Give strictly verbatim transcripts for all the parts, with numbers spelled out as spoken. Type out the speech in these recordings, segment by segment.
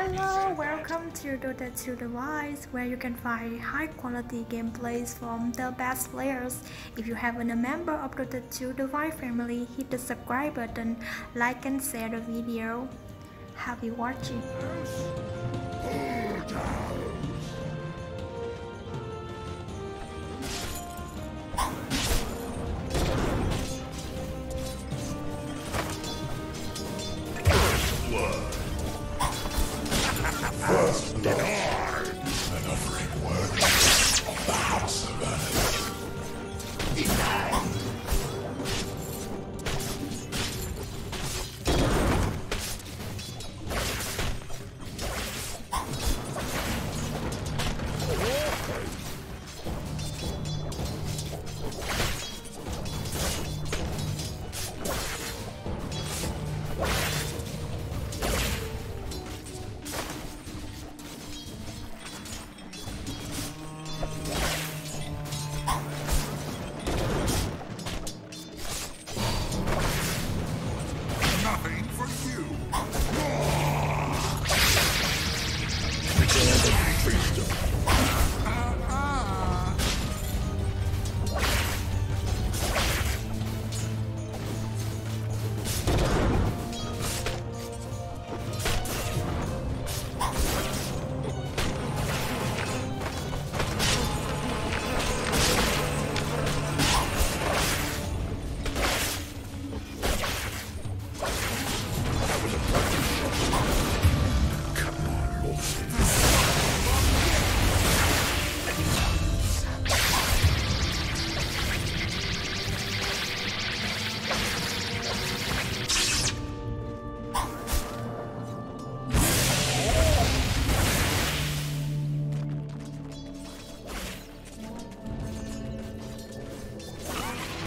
Hello, welcome to Dota two Device, where you can find high quality gameplays from the best players. If you haven't a member of Dota two Device family, hit the subscribe button, like and share the video. Happy watching. Dire's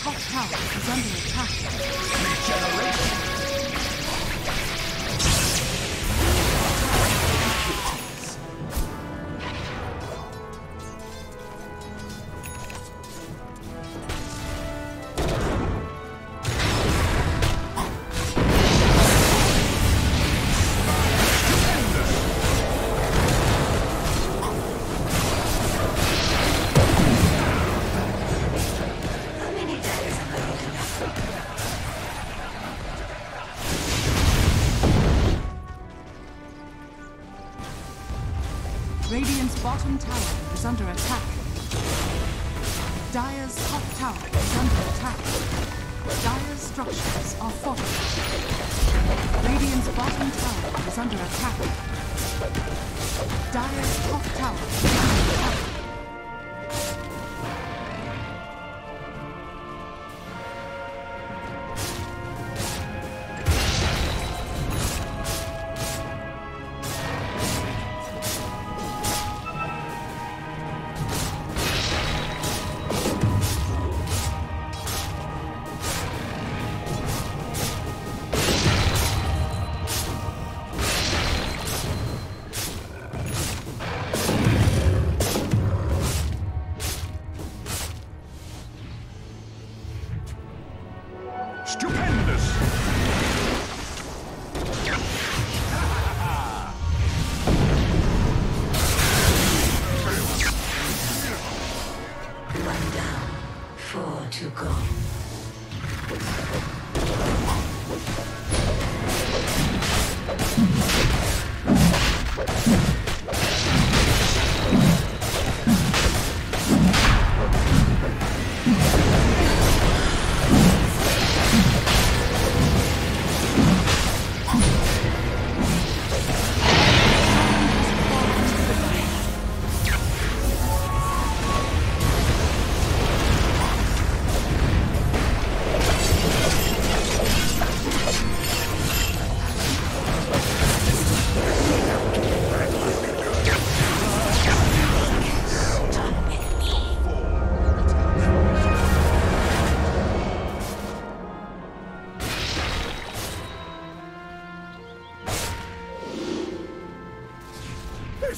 top tower is under attack. Regeneration! Radiant's bottom tower is under attack. Dire's top tower is under attack. Dire's structures are fortified. Radiant's bottom tower is under attack. Dire's top tower is under attack.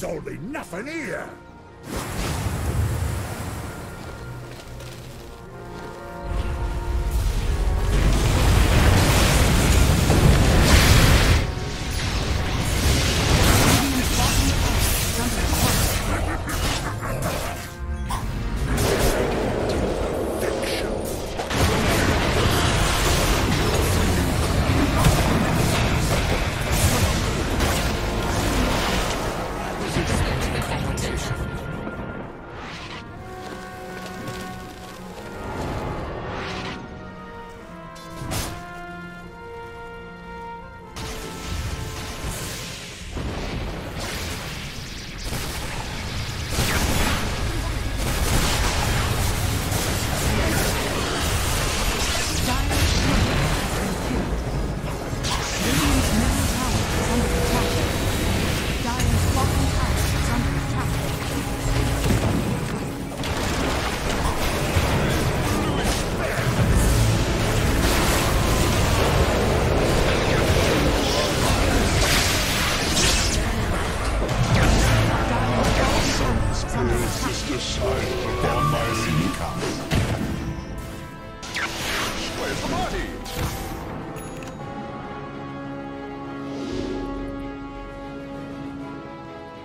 There's only nothing here!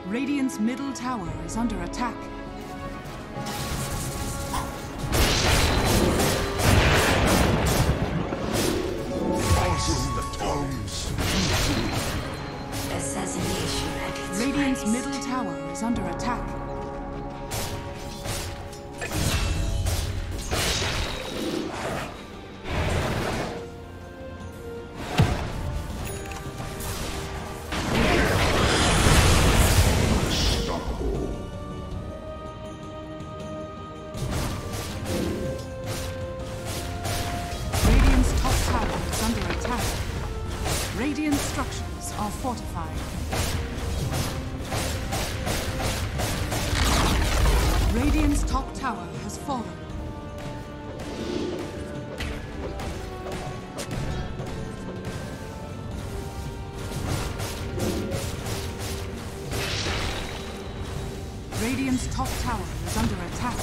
Radiant's middle tower is under attack. Assassination at Radiant's highest. Middle tower is under attack. Radiant structures are fortified. Radiant's top tower has fallen. Radiant's top tower is under attack.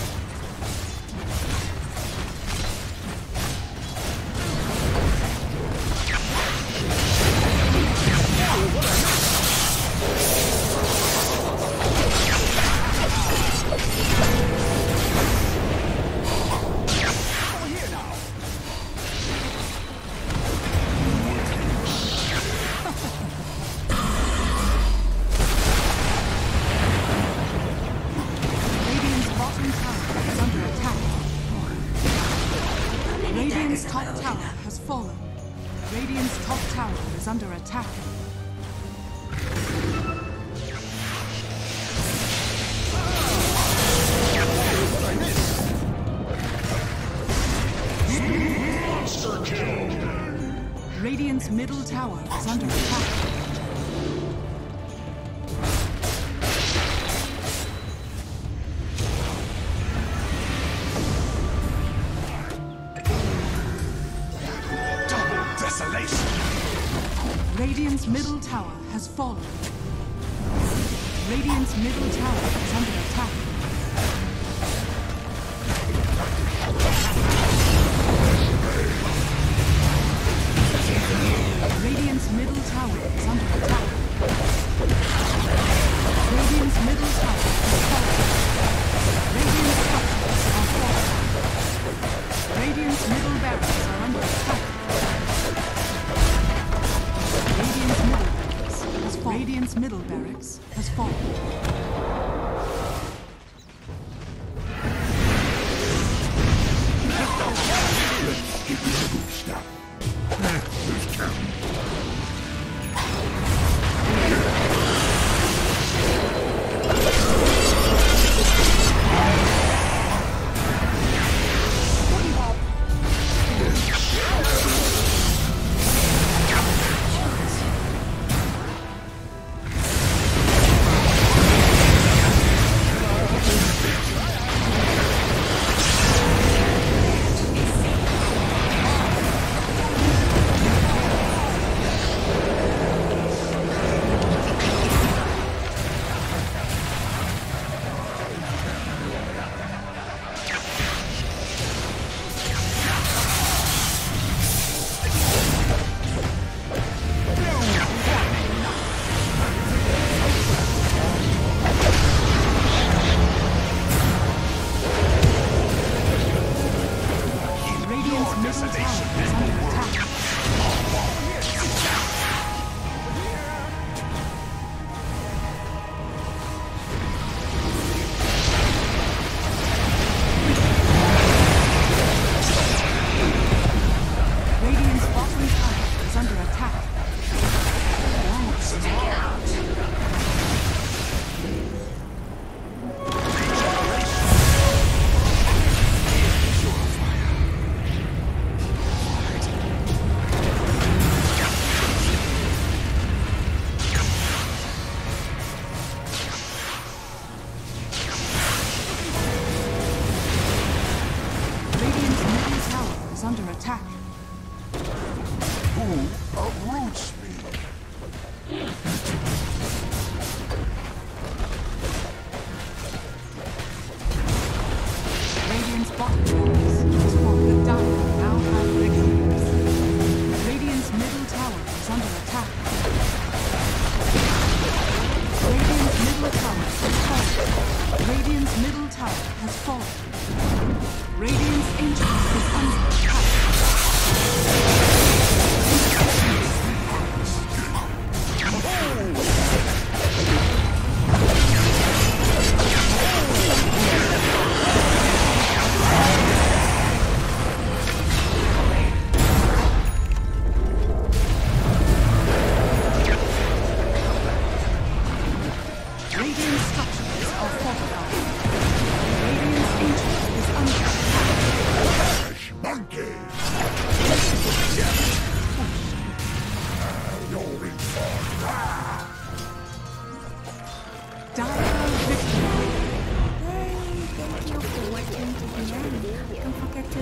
Radiant's middle tower is under attack. Double desolation! Radiant's middle tower has fallen. Radiant's middle tower is under attack. Radiant's middle tower is under attack. Radiant's middle tower is falling. Radiant's structures are falling. Radiant's middle barracks are under attack. Radiant's middle barracks has fallen. Radiant's middle barracks has fallen. fool uproots me. Radiant's bottom tower has fought the dying now by regulars. Radiant's middle tower is under attack. Radiant's middle tower has fallen. Radiant's middle tower has fallen. Radiant's ancient is under attack.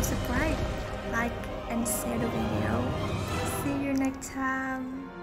Subscribe, like, and share the video. See you next time.